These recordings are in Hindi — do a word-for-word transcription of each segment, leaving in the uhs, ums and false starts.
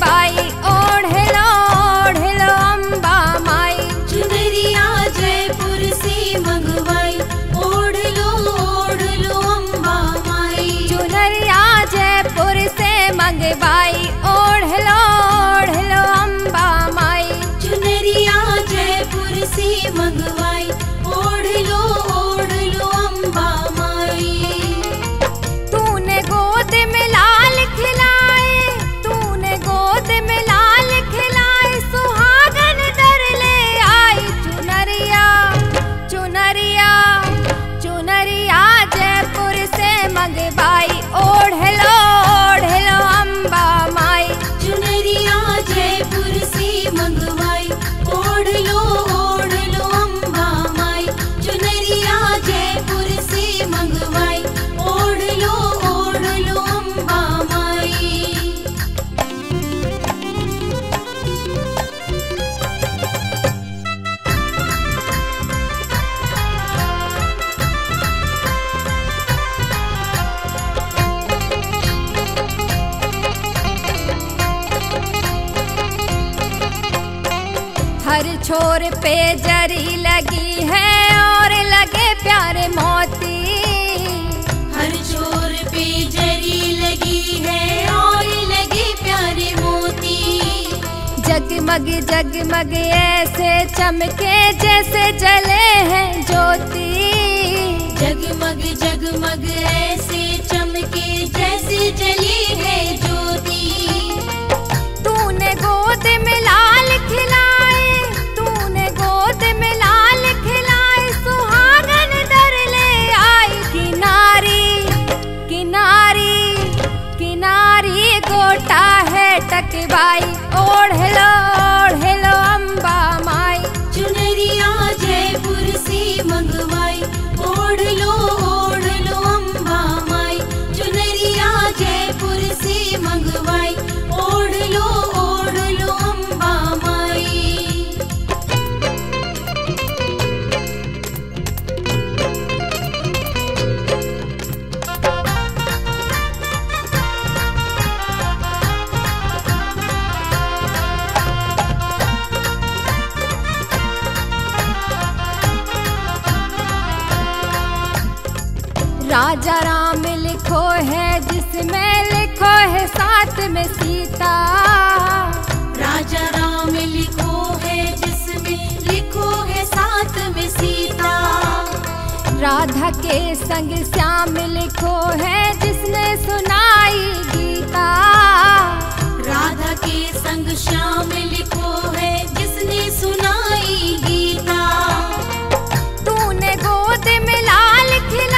बाई ओढ़लो ओढ़लो अम्बा माई। चुनरिया जयपुर से मंगवाई ओढ़लो ओढ़लो अम्बा माई। चुनरिया जयपुर से मंगवाई ओढ़लो ओढ़लो अम्बा माई। चुनरिया जयपुर से मंगवाई ओढ़लो ओढ़लो अम्बा माई। तूने गोद में लाल खिला मंगवाई ओढ़लो ओढ़लो अम्बा माई। चुनरिया जयपुर से मंगवाई ओढ़लो ओढ़लो अम्बा माई। चुनरिया जयपुर से मंगवाई ओढ़लो ओढ़लो अम्बा माई। हर छोर पे जरी लगी है और लगे प्यारे मोती। हर छोर पे जरी लगी है और लगे प्यारे मोती। जगमग जगमग ऐसे चमके जैसे जले हैं ज्योति। जगमग जगमग ऐसे चमके जैसे जले हैं ज्योति। तूने गोद में लाल खिला टकवाई ओढ़लो ओढ़लो अम्बा माई। चुनरिया जयपुर से मंगवाई ओढ़लो ओढ़लो अम्बा माई। चुनरिया जयपुर से मंगवाई ओढ़लो ओढ़लो अम्बा माई। राजा राम लिखो है जिसमें लिखो है साथ में सीता। राजा राम लिखो है जिसमें लिखो है साथ में सीता। राधा के संग श्याम लिखो है जिसने सुनाई गीता। राधा के संग श्याम लिखो है जिसने सुनाई गीता। तूने गोद में लाल खिला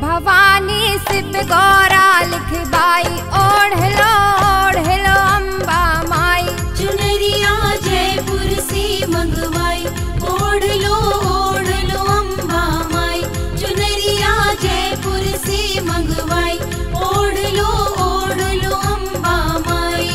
भवानी शिव गौरा लिखवाई ओढ़लो ओढ़लो अम्बा माई। चुनरिया जयपुर से मंगवाई ओढ़लो ओढ़लो अम्बा माई। चुनरिया जयपुर से मंगवाई ओढ़लो ओढ़लो अम्बा माई।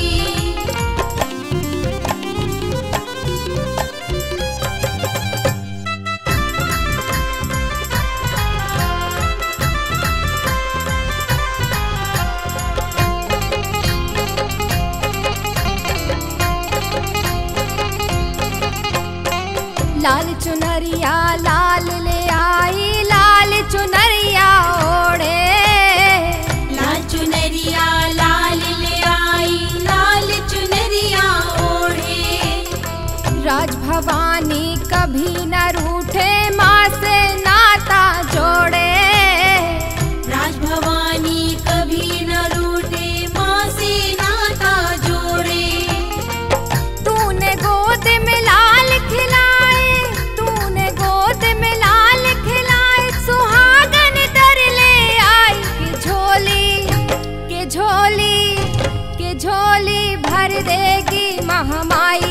लाल चुनरिया लाल ले आई लाल चुनरिया ओढ़े। लाल चुनरिया लाल ले आई लाल चुनरिया ओढ़े। राजभवानी कभी न रूठे माँ से नाता जोड़े। राजभवानी कभी न रूठे माँ से नाता जोड़े। तूने गोद में लाल खिला झोली भर देगी महामाई।